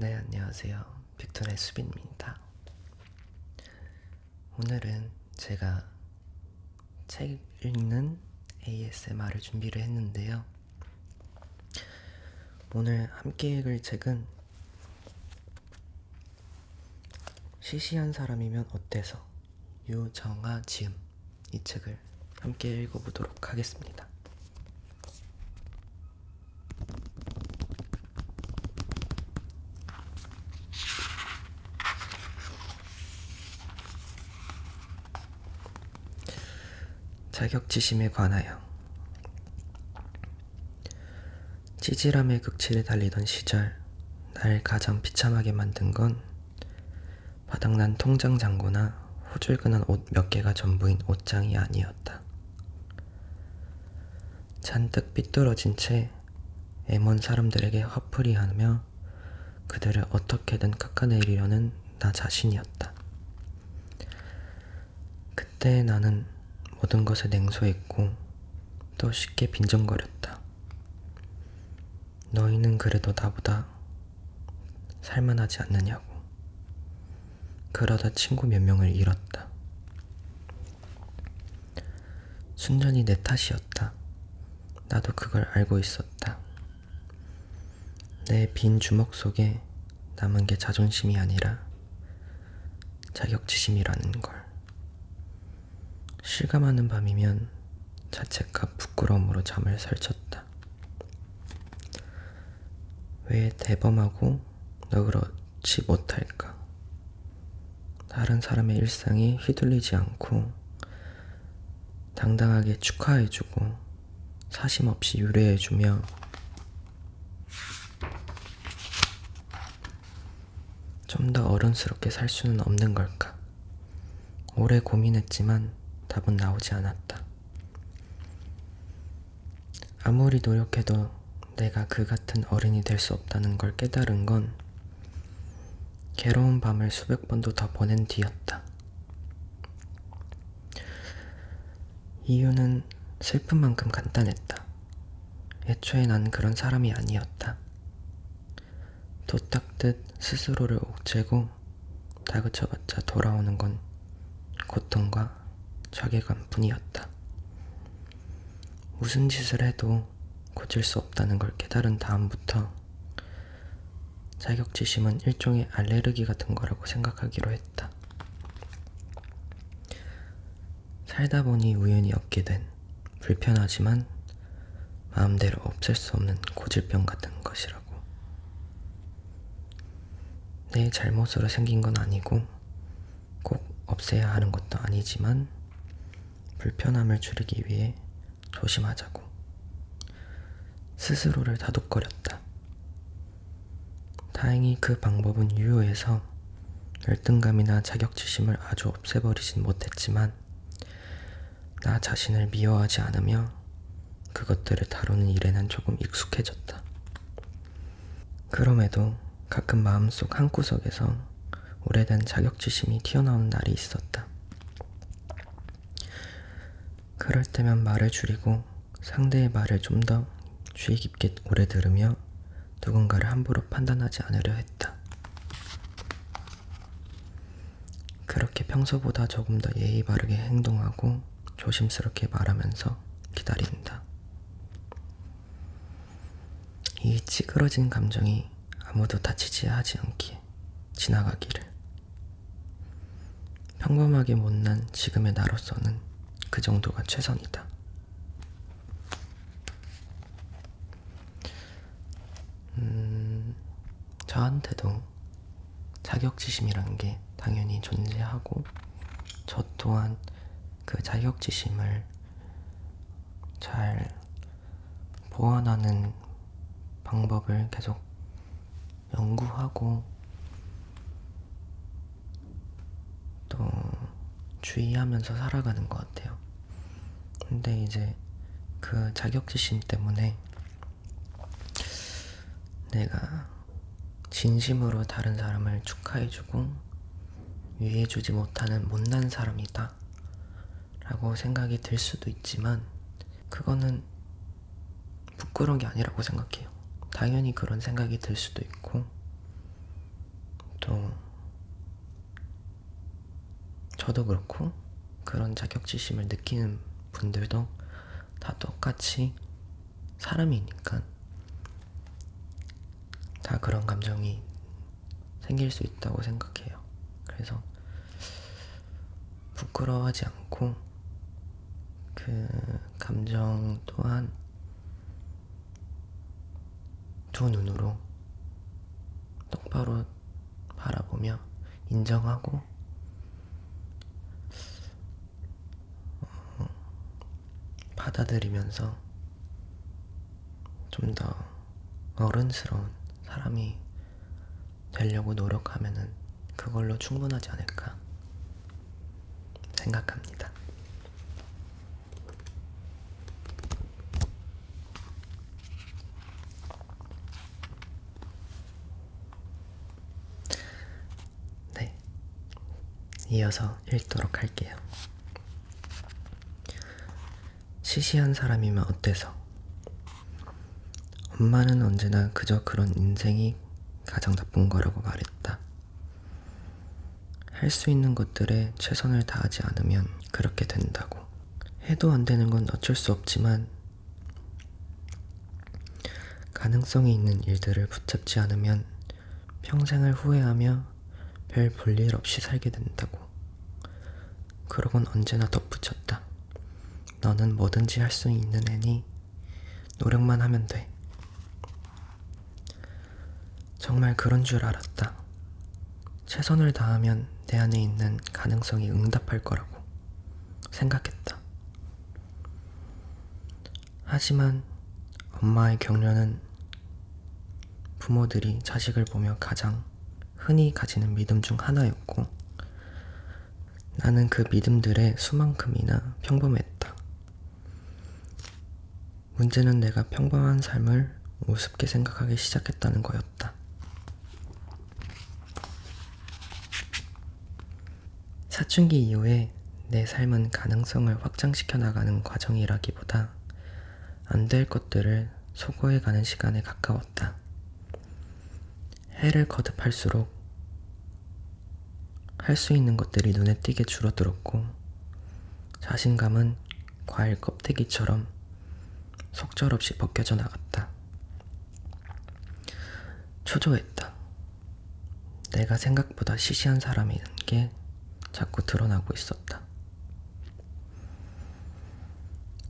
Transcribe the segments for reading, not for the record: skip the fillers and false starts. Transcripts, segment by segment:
네, 안녕하세요. 빅톤의 수빈입니다. 오늘은 제가 책 읽는 ASMR을 준비를 했는데요. 오늘 함께 읽을 책은 시시한 사람이면 어때서 유정아 지음, 이 책을 함께 읽어보도록 하겠습니다. 자격지심에 관하여. 찌질함의 극치를 달리던 시절 날 가장 비참하게 만든 건 바닥난 통장 잔고나 후줄근한 옷 몇 개가 전부인 옷장이 아니었다. 잔뜩 삐뚤어진 채 애먼 사람들에게 화풀이하며 그들을 어떻게든 깎아내리려는 나 자신이었다. 그때 나는 모든 것에 냉소했고 또 쉽게 빈정거렸다. 너희는 그래도 나보다 살만하지 않느냐고. 그러다 친구 몇 명을 잃었다. 순전히 내 탓이었다. 나도 그걸 알고 있었다. 내 빈 주먹 속에 남은 게 자존심이 아니라 자격지심이라는 걸. 실감하는 밤이면 자책과 부끄러움으로 잠을 설쳤다. 왜 대범하고 너그럽지 못할까? 다른 사람의 일상이 휘둘리지 않고 당당하게 축하해주고 사심 없이 유례해주며 좀 더 어른스럽게 살 수는 없는 걸까? 오래 고민했지만 답은 나오지 않았다. 아무리 노력해도 내가 그 같은 어른이 될 수 없다는 걸 깨달은 건 괴로운 밤을 수백 번도 더 보낸 뒤였다. 이유는 슬픈 만큼 간단했다. 애초에 난 그런 사람이 아니었다. 도닦듯 스스로를 옥죄고 다그쳐봤자 돌아오는 건 고통과 자괴감뿐이었다. 무슨 짓을 해도 고칠 수 없다는 걸 깨달은 다음부터 자격지심은 일종의 알레르기 같은 거라고 생각하기로 했다. 살다 보니 우연히 얻게 된 불편하지만 마음대로 없앨 수 없는 고질병 같은 것이라고. 내 잘못으로 생긴 건 아니고 꼭 없애야 하는 것도 아니지만 불편함을 줄이기 위해 조심하자고 스스로를 다독거렸다. 다행히 그 방법은 유효해서 열등감이나 자격지심을 아주 없애버리진 못했지만 나 자신을 미워하지 않으며 그것들을 다루는 일에는 조금 익숙해졌다. 그럼에도 가끔 마음속 한구석에서 오래된 자격지심이 튀어나오는 날이 있었다. 그럴 때면 말을 줄이고 상대의 말을 좀 더 주의 깊게 오래 들으며 누군가를 함부로 판단하지 않으려 했다. 그렇게 평소보다 조금 더 예의 바르게 행동하고 조심스럽게 말하면서 기다린다. 이 찌그러진 감정이 아무도 다치지 하지 않기에 지나가기를. 평범하게 못난 지금의 나로서는 그 정도가 최선이다. 저한테도 자격지심이라는 게 당연히 존재하고 저 또한 그 자격지심을 잘 보완하는 방법을 계속 연구하고 또 주의하면서 살아가는 것 같아요. 근데 이제 그 자격지심 때문에 내가 진심으로 다른 사람을 축하해주고 위해주지 못하는 못난 사람이다 라고 생각이 들 수도 있지만 그거는 부끄러운 게 아니라고 생각해요. 당연히 그런 생각이 들 수도 있고 좀 저도 그렇고 그런 자격지심을 느끼는 분들도 다 똑같이 사람이니까 다 그런 감정이 생길 수 있다고 생각해요. 그래서 부끄러워하지 않고 그 감정 또한 두 눈으로 똑바로 바라보며 인정하고 받아들이면서 좀 더 어른스러운 사람이 되려고 노력하면은 그걸로 충분하지 않을까 생각합니다. 네, 이어서 읽도록 할게요. 시시한 사람이면 어때서? 엄마는 언제나 그저 그런 인생이 가장 나쁜 거라고 말했다. 할 수 있는 것들에 최선을 다하지 않으면 그렇게 된다고. 해도 안 되는 건 어쩔 수 없지만 가능성이 있는 일들을 붙잡지 않으면 평생을 후회하며 별 볼 일 없이 살게 된다고. 그러곤 언제나 덧붙였다. 너는 뭐든지 할 수 있는 애니 노력만 하면 돼. 정말 그런 줄 알았다. 최선을 다하면 내 안에 있는 가능성이 응답할 거라고 생각했다. 하지만 엄마의 격려는 부모들이 자식을 보며 가장 흔히 가지는 믿음 중 하나였고 나는 그 믿음들의 수만큼이나 평범했다. 문제는 내가 평범한 삶을 우습게 생각하기 시작했다는 거였다. 사춘기 이후에 내 삶은 가능성을 확장시켜 나가는 과정이라기보다 안 될 것들을 소거해가는 시간에 가까웠다. 해를 거듭할수록 할 수 있는 것들이 눈에 띄게 줄어들었고 자신감은 과일 껍데기처럼 속절없이 벗겨져 나갔다. 초조했다. 내가 생각보다 시시한 사람인 게 자꾸 드러나고 있었다.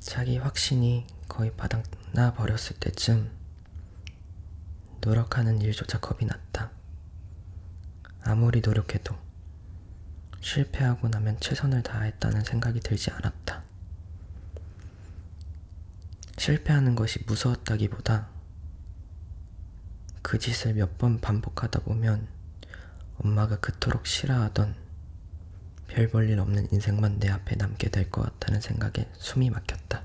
자기 확신이 거의 바닥나 버렸을 때쯤 노력하는 일조차 겁이 났다. 아무리 노력해도 실패하고 나면 최선을 다했다는 생각이 들지 않았다. 실패하는 것이 무서웠다기보다 그 짓을 몇 번 반복하다 보면 엄마가 그토록 싫어하던 별 볼 일 없는 인생만 내 앞에 남게 될 것 같다는 생각에 숨이 막혔다.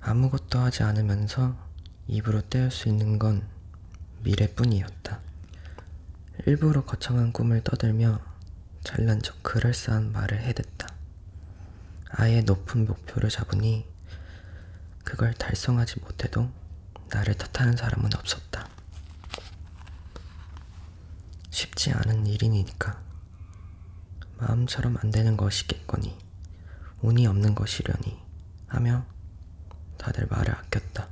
아무것도 하지 않으면서 입으로 떼울 수 있는 건 미래뿐이었다. 일부러 거창한 꿈을 떠들며 잘난 척 그럴싸한 말을 해댔다. 아예 높은 목표를 잡으니 그걸 달성하지 못해도 나를 탓하는 사람은 없었다. 쉽지 않은 일이니까 마음처럼 안 되는 것이겠거니 운이 없는 것이려니 하며 다들 말을 아꼈다.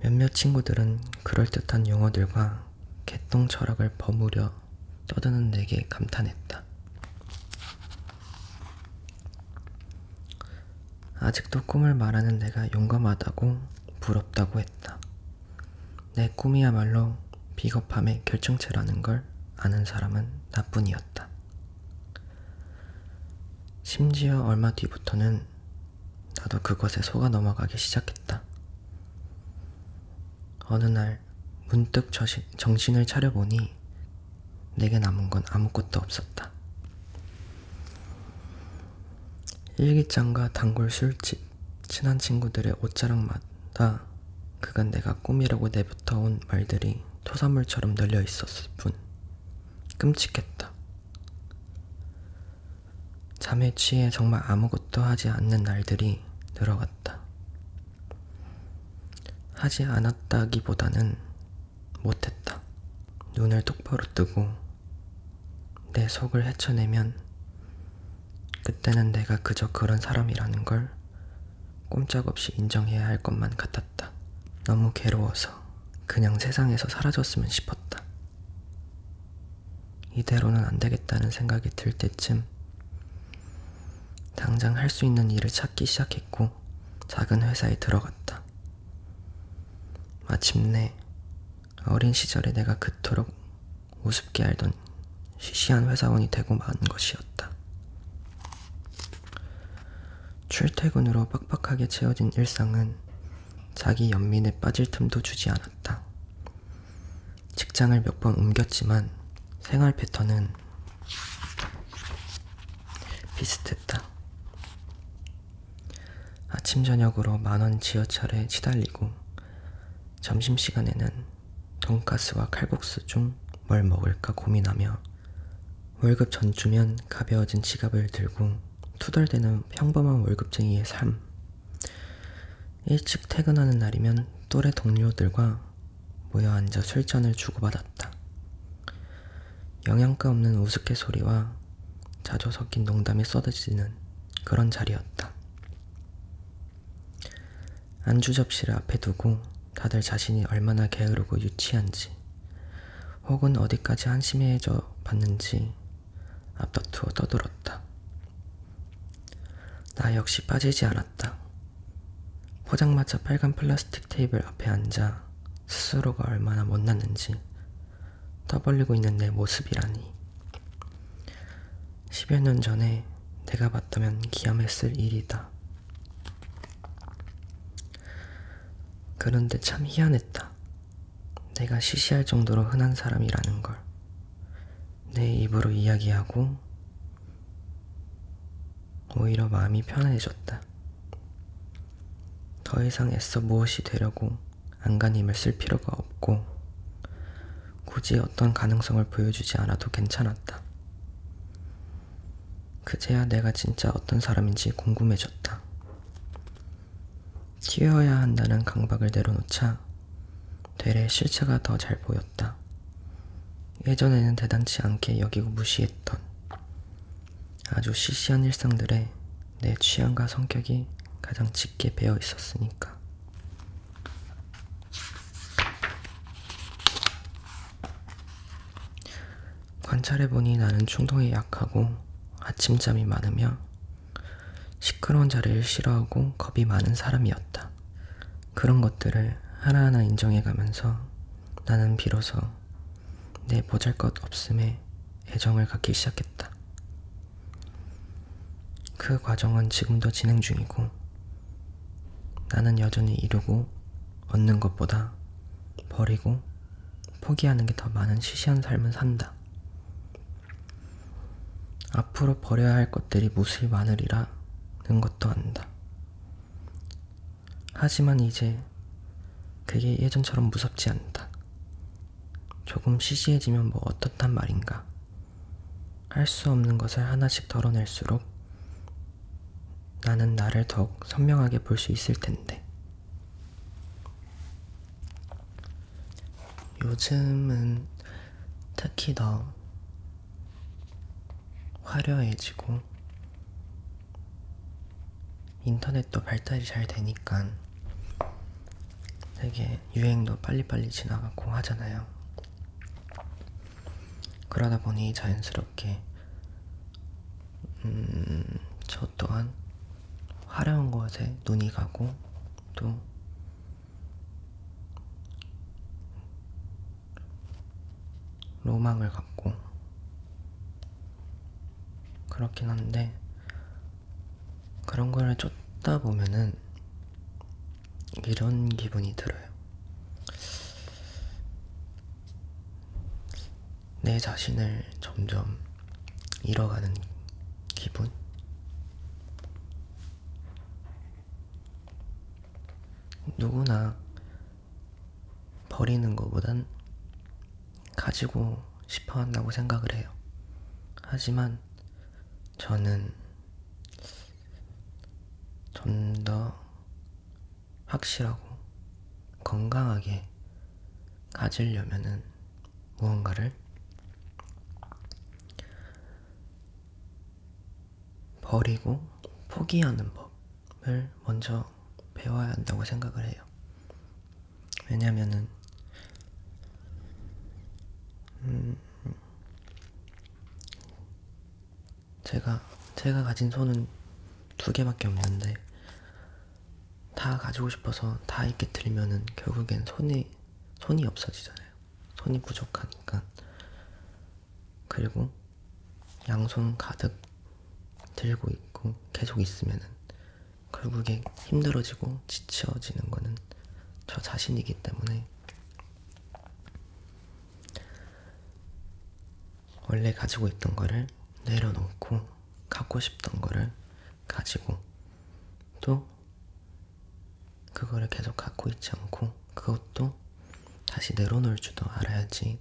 몇몇 친구들은 그럴듯한 용어들과 개똥 철학을 버무려 떠드는 내게 감탄했다. 아직도 꿈을 말하는 내가 용감하다고 부럽다고 했다. 내 꿈이야말로 비겁함의 결정체라는 걸 아는 사람은 나뿐이었다. 심지어 얼마 뒤부터는 나도 그것에 속아 넘어가기 시작했다. 어느 날 문득 정신을 차려보니 내게 남은 건 아무것도 없었다. 일기장과 단골 술집, 친한 친구들의 옷자락마다 그간 내가 꿈이라고 내뱉어온 말들이 토사물처럼 널려 있었을 뿐 끔찍했다. 잠에 취해 정말 아무것도 하지 않는 날들이 늘어갔다. 하지 않았다기보다는 못했다. 눈을 똑바로 뜨고 내 속을 헤쳐내면 그때는 내가 그저 그런 사람이라는 걸 꼼짝없이 인정해야 할 것만 같았다. 너무 괴로워서 그냥 세상에서 사라졌으면 싶었다. 이대로는 안 되겠다는 생각이 들 때쯤 당장 할 수 있는 일을 찾기 시작했고 작은 회사에 들어갔다. 마침내 어린 시절에 내가 그토록 우습게 알던 시시한 회사원이 되고 만 것이었다. 출퇴근으로 빡빡하게 채워진 일상은 자기 연민에 빠질 틈도 주지 않았다. 직장을 몇 번 옮겼지만 생활 패턴은 비슷했다. 아침 저녁으로 10,000원 지하철에 시달리고 점심시간에는 돈가스와 칼국수 중 뭘 먹을까 고민하며 월급 전주면 가벼워진 지갑을 들고 투덜대는 평범한 월급쟁이의 삶. 일찍 퇴근하는 날이면 또래 동료들과 모여 앉아 술잔을 주고받았다. 영양가 없는 우스갯소리와 자조 섞인 농담이 쏟아지는 그런 자리였다. 안주 접시를 앞에 두고 다들 자신이 얼마나 게으르고 유치한지 혹은 어디까지 한심해져 봤는지 앞다투어 떠들었다. 나 역시 빠지지 않았다. 포장마차 빨간 플라스틱 테이블 앞에 앉아 스스로가 얼마나 못났는지 떠벌리고 있는 내 모습이라니. 10여 년 전에 내가 봤다면 기함했을 일이다. 그런데 참 희한했다. 내가 시시할 정도로 흔한 사람이라는 걸 내 입으로 이야기하고 오히려 마음이 편안해졌다. 더 이상 애써 무엇이 되려고 안간힘을 쓸 필요가 없고 굳이 어떤 가능성을 보여주지 않아도 괜찮았다. 그제야 내가 진짜 어떤 사람인지 궁금해졌다. 튀어야 한다는 강박을 내려놓자 되레 실체가 더 잘 보였다. 예전에는 대단치 않게 여기고 무시했던 아주 시시한 일상들에 내 취향과 성격이 가장 짙게 배어 있었으니까. 관찰해보니 나는 충동에 약하고 아침잠이 많으며 시끄러운 자리를 싫어하고 겁이 많은 사람이었다. 그런 것들을 하나하나 인정해가면서 나는 비로소 내 보잘것없음에 애정을 갖기 시작했다. 그 과정은 지금도 진행 중이고 나는 여전히 이루고 얻는 것보다 버리고 포기하는 게 더 많은 시시한 삶을 산다. 앞으로 버려야 할 것들이 무수히 많으리라는 것도 안다. 하지만 이제 그게 예전처럼 무섭지 않다. 조금 시시해지면 뭐 어떻단 말인가. 할 수 없는 것을 하나씩 덜어낼수록 나는 나를 더욱 선명하게 볼 수 있을 텐데. 요즘은 특히 더 화려해지고 인터넷도 발달이 잘 되니까 되게 유행도 빨리빨리 지나가고 하잖아요. 그러다 보니 자연스럽게 저 또한 화려한 것에 눈이 가고 또 로망을 갖고 그렇긴 한데 그런 걸 쫓다 보면은 이런 기분이 들어요. 내 자신을 점점 잃어가는 기분? 누구나 버리는 것보단 가지고 싶어 한다고 생각을 해요. 하지만 저는 좀 더 확실하고 건강하게 가지려면은 무언가를 버리고 포기하는 법을 먼저 배워야 한다고 생각을 해요. 왜냐면은 제가 가진 손은 2개밖에 없는데 다 가지고 싶어서 다 이렇게 들면은 결국엔 손이 없어지잖아요. 손이 부족하니까. 그리고 양손 가득 들고 있고 계속 있으면은 결국에 힘들어지고 지쳐지는 거는 저 자신이기 때문에 원래 가지고 있던 거를 내려놓고 갖고 싶던 거를 가지고 또 그거를 계속 갖고 있지 않고 그것도 다시 내려놓을 줄도 알아야지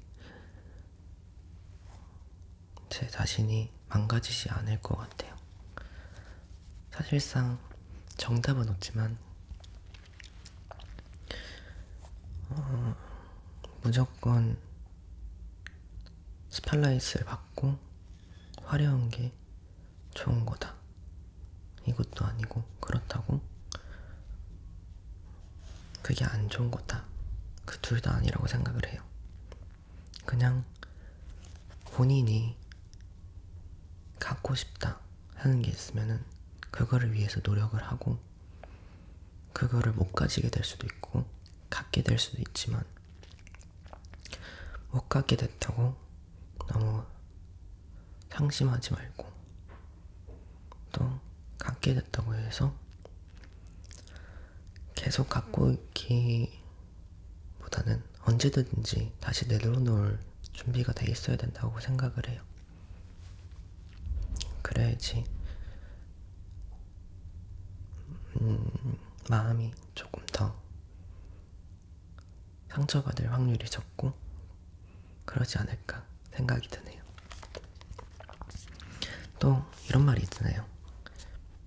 제 자신이 망가지지 않을 것 같아요. 사실상 정답은 없지만 무조건 스팟라이트를 받고 화려한 게 좋은 거다 이것도 아니고 그렇다고 그게 안 좋은 거다 그 둘 다 아니라고 생각을 해요. 그냥 본인이 갖고 싶다 하는 게 있으면은 그거를 위해서 노력을 하고 그거를 못 가지게 될 수도 있고 갖게 될 수도 있지만 못 갖게 됐다고 너무 상심하지 말고 또 갖게 됐다고 해서 계속 갖고 있기보다는 언제든지 다시 내려놓을 준비가 돼 있어야 된다고 생각을 해요. 그래야지 마음이 조금 더 상처받을 확률이 적고 그러지 않을까 생각이 드네요. 또 이런 말이 있잖아요.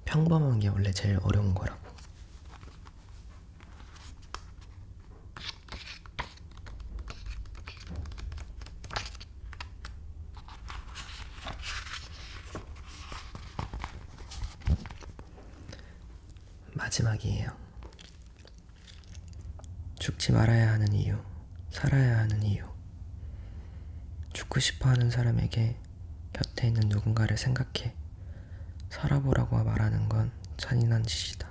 평범한 게 원래 제일 어려운 거라고. 마지막이에요. 죽지 말아야 하는 이유, 살아야 하는 이유. 죽고 싶어 하는 사람에게 곁에 있는 누군가를 생각해 살아보라고 말하는 건 잔인한 짓이다.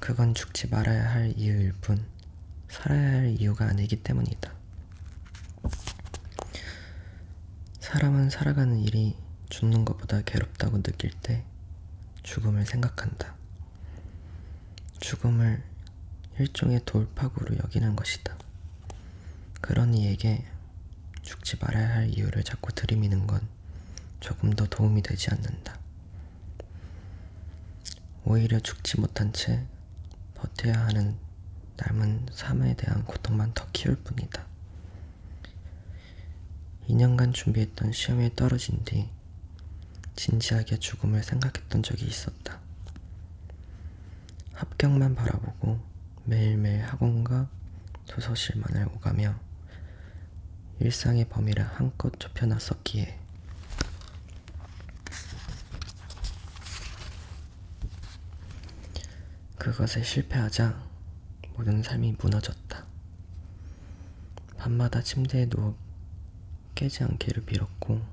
그건 죽지 말아야 할 이유일 뿐 살아야 할 이유가 아니기 때문이다. 사람은 살아가는 일이 죽는 것보다 괴롭다고 느낄 때 죽음을 생각한다. 죽음을 일종의 돌파구로 여기는 것이다. 그런 이에게 죽지 말아야 할 이유를 자꾸 들이미는 건 조금 더 도움이 되지 않는다. 오히려 죽지 못한 채 버텨야 하는 남은 삶에 대한 고통만 더 키울 뿐이다. 2년간 준비했던 시험에 떨어진 뒤 진지하게 죽음을 생각했던 적이 있었다. 합격만 바라보고 매일매일 학원과 도서실만을 오가며 일상의 범위를 한껏 좁혀놨었기에 그것에 실패하자 모든 삶이 무너졌다. 밤마다 침대에 누워 깨지 않기를 빌었고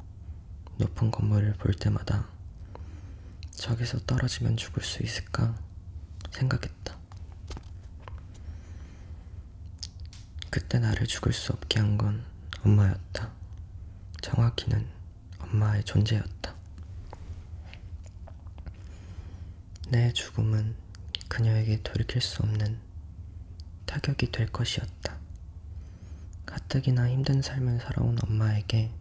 높은 건물을 볼 때마다 저기서 떨어지면 죽을 수 있을까 생각했다. 그때 나를 죽을 수 없게 한 건 엄마였다. 정확히는 엄마의 존재였다. 내 죽음은 그녀에게 돌이킬 수 없는 타격이 될 것이었다. 가뜩이나 힘든 삶을 살아온 엄마에게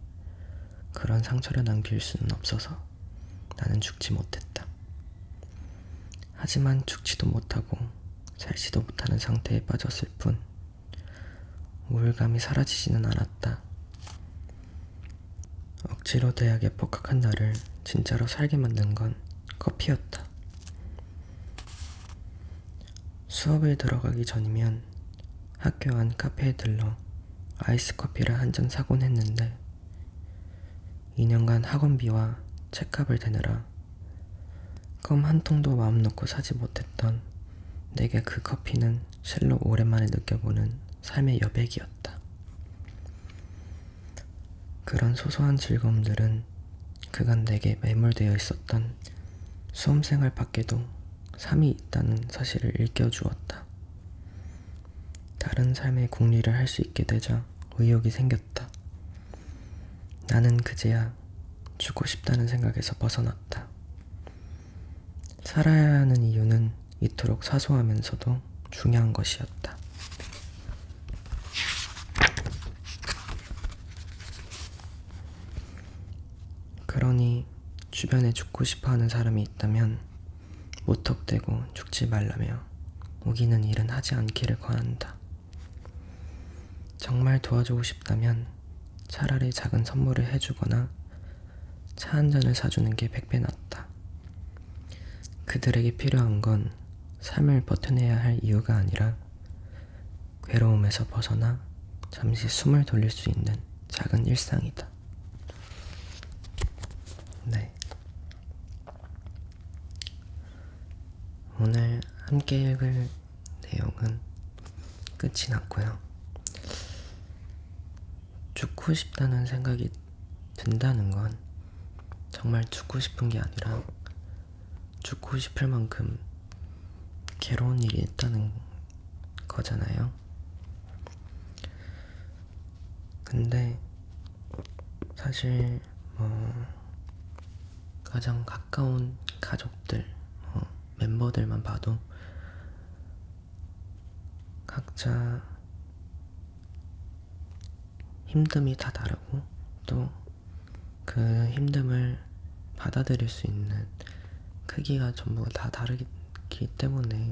그런 상처를 남길 수는 없어서 나는 죽지 못했다. 하지만 죽지도 못하고 살지도 못하는 상태에 빠졌을 뿐 우울감이 사라지지는 않았다. 억지로 대학에 복학한 나를 진짜로 살게 만든 건 커피였다. 수업에 들어가기 전이면 학교 안 카페에 들러 아이스커피를 한 잔 사곤 했는데 2년간 학원비와 책값을 대느라 껌 한 통도 마음 놓고 사지 못했던 내게 그 커피는 실로 오랜만에 느껴보는 삶의 여백이었다. 그런 소소한 즐거움들은 그간 내게 매몰되어 있었던 수험생활 밖에도 삶이 있다는 사실을 일깨워주었다. 다른 삶의 궁리를 할 수 있게 되자 의욕이 생겼다. 나는 그제야 죽고 싶다는 생각에서 벗어났다. 살아야 하는 이유는 이토록 사소하면서도 중요한 것이었다. 그러니 주변에 죽고 싶어하는 사람이 있다면 무턱대고 죽지 말라며 우기는 일은 하지 않기를 권한다. 정말 도와주고 싶다면 차라리 작은 선물을 해주거나 차 한 잔을 사주는 게 100배 낫다. 그들에게 필요한 건 삶을 버텨내야 할 이유가 아니라 괴로움에서 벗어나 잠시 숨을 돌릴 수 있는 작은 일상이다. 네, 오늘 함께 읽을 내용은 끝이 났고요. 죽고 싶다는 생각이 든다는 건 정말 죽고 싶은 게 아니라 죽고 싶을 만큼 괴로운 일이 있다는 거잖아요. 근데 사실 가장 가까운 가족들, 멤버들만 봐도 각자 힘듦이 다 다르고 또 그 힘듦을 받아들일 수 있는 크기가 전부 다 다르기 때문에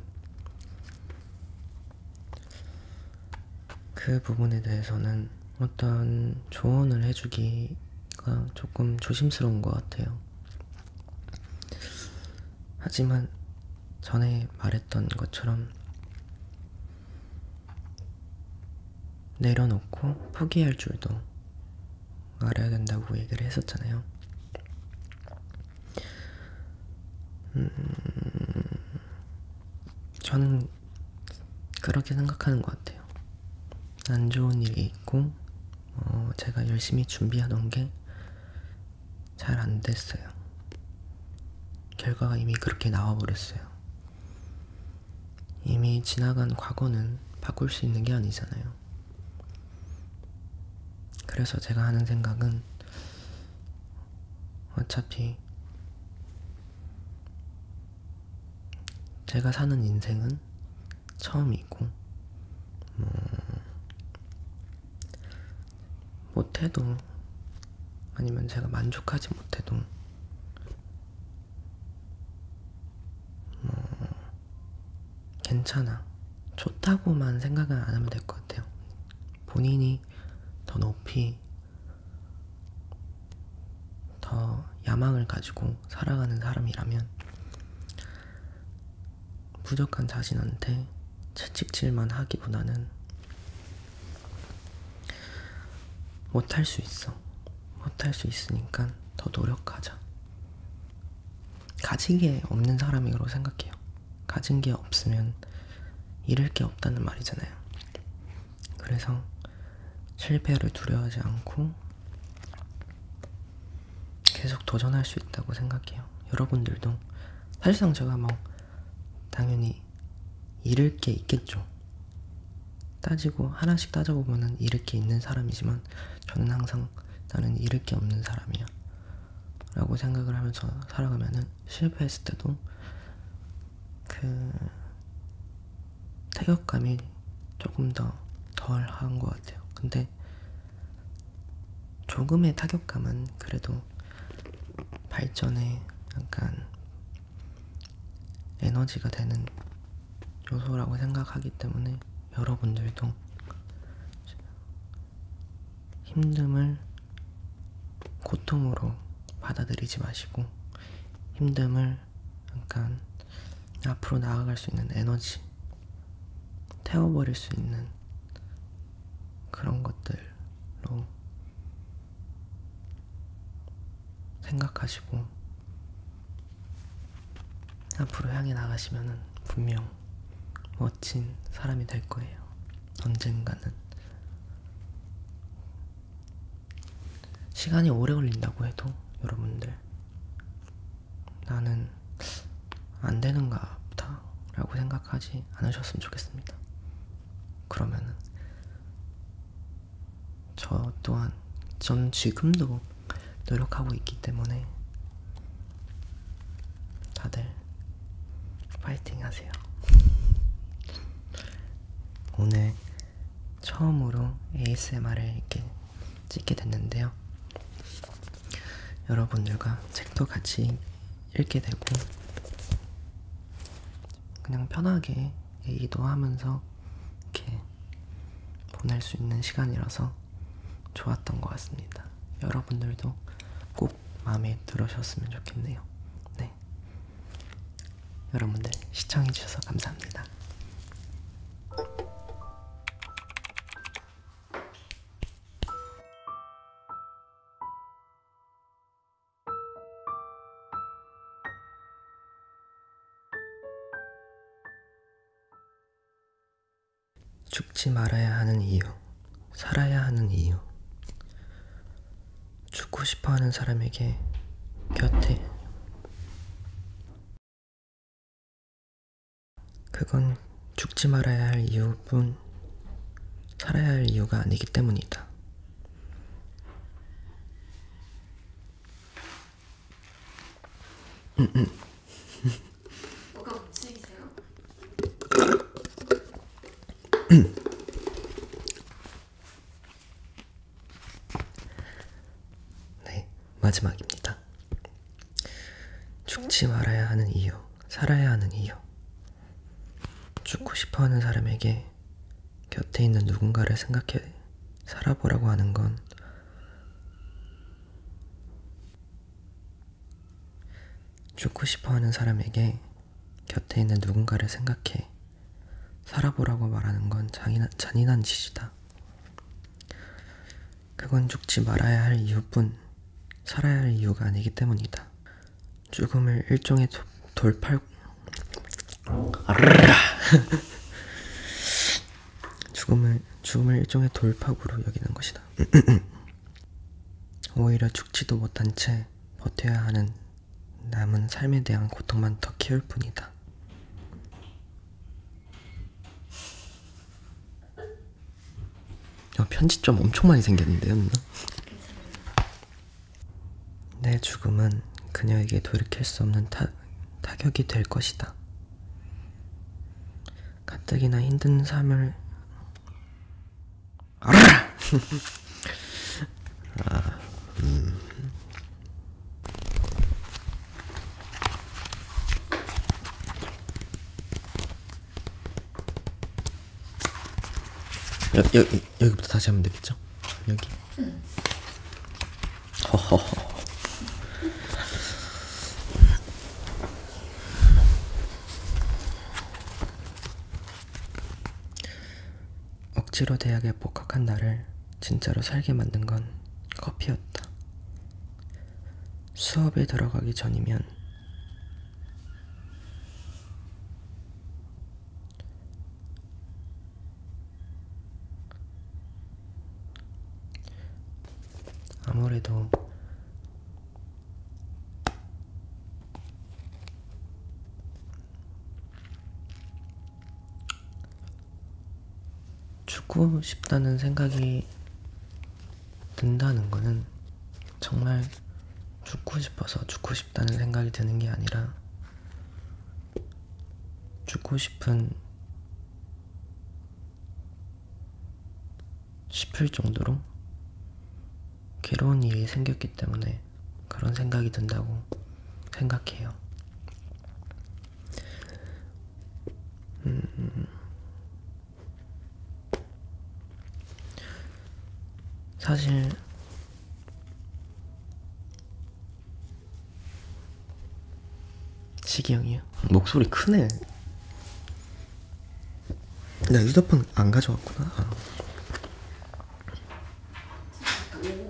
그 부분에 대해서는 어떤 조언을 해주기가 조금 조심스러운 것 같아요. 하지만 전에 말했던 것처럼 내려놓고 포기할 줄도 알아야 된다고 얘기를 했었잖아요. 저는 그렇게 생각하는 것 같아요. 안 좋은 일이 있고 제가 열심히 준비하던 게 잘 안 됐어요. 결과가 이미 그렇게 나와버렸어요. 이미 지나간 과거는 바꿀 수 있는 게 아니잖아요. 그래서 제가 하는 생각은 어차피 제가 사는 인생은 처음이고 못해도 아니면 제가 만족하지 못해도 괜찮아, 좋다고만 생각은 안 하면 될 것 같아요. 본인이 더 높이 더 야망을 가지고 살아가는 사람이라면 부족한 자신한테 채찍질만 하기보다는 못할 수 있어, 못할 수 있으니까 더 노력하자. 가진 게 없는 사람이라고 생각해요. 가진 게 없으면 잃을 게 없다는 말이잖아요. 그래서 실패를 두려워하지 않고 계속 도전할 수 있다고 생각해요. 여러분들도 사실상 제가 당연히 잃을 게 있겠죠. 따지고 하나씩 따져보면 잃을 게 있는 사람이지만 저는 항상 나는 잃을 게 없는 사람이야 라고 생각을 하면서 살아가면은 실패했을 때도 그 타격감이 조금 더 덜한 것 같아요. 근데 조금의 타격감은 그래도 발전에 약간 에너지가 되는 요소라고 생각하기 때문에 여러분들도 힘듦을 고통으로 받아들이지 마시고 힘듦을 약간 앞으로 나아갈 수 있는 에너지, 태워버릴 수 있는 그런 것들로 생각하시고 앞으로 향해 나가시면은 분명 멋진 사람이 될 거예요. 언젠가는. 시간이 오래 걸린다고 해도 여러분들 나는 안 되는가 보다 라고 생각하지 않으셨으면 좋겠습니다. 그러면은 저 또한 전 지금도 노력하고 있기 때문에 다들 파이팅 하세요. 오늘 처음으로 ASMR을 이렇게 찍게 됐는데요. 여러분들과 책도 같이 읽게 되고 그냥 편하게 얘기도 하면서 이렇게 보낼 수 있는 시간이라서 좋았던 것 같습니다. 여러분들도 꼭 마음에 들으셨으면 좋겠네요. 네, 여러분들 시청해주셔서 감사합니다. 죽지 말아야 하는 이유, 살아야 하는 이유. 죽고 싶어하는 사람에게 곁에. 그건 죽지 말아야 할 이유뿐 살아야 할 이유가 아니기 때문이다. 뭐가 움직이세요? 네, 마지막입니다. 죽지 말아야 하는 이유, 살아야 하는 이유. 죽고 싶어하는 사람에게 곁에 있는 누군가를 생각해 살아보라고 하는 건 죽고 싶어하는 사람에게 곁에 있는 누군가를 생각해 살아보라고 말하는 건 잔인한 짓이다. 그건 죽지 말아야 할 이유뿐 살아야 할 이유가 아니기 때문이다. 죽음을 일종의 죽음을 일종의 돌파구로 여기는 것이다. 오히려 죽지도 못한 채 버텨야 하는 남은 삶에 대한 고통만 더 키울 뿐이다. 편집 좀 엄청 많이 생겼는데요, 누나? 내 죽음은 그녀에게 돌이킬 수 없는 타격이 될 것이다. 가뜩이나 힘든 삶을 여기부터 다시 하면 되겠죠? 여기. 응. 허허허. 억지로 대학에 복학한 나를 진짜로 살게 만든 건 커피였다. 수업에 들어가기 전이면 아무래도 죽고 싶다는 생각이 든다는 거는 정말 죽고 싶어서 죽고 싶다는 생각이 드는 게 아니라 죽고 싶을 정도로 괴로운 일이 생겼기 때문에 그런 생각이 든다고 생각해요. 사실 시기 형이요? 목소리 크네. 나 휴대폰 안 가져왔구나.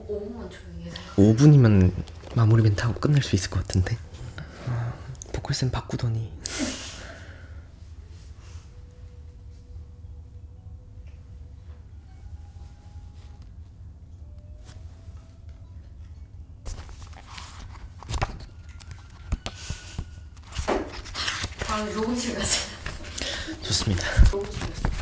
5분만 조용히 해서 5분이면 마무리 멘트 하고 끝낼 수 있을 것 같은데. 아, 보컬쌤 바꾸더니 아, 녹음실 가세요. 좋습니다.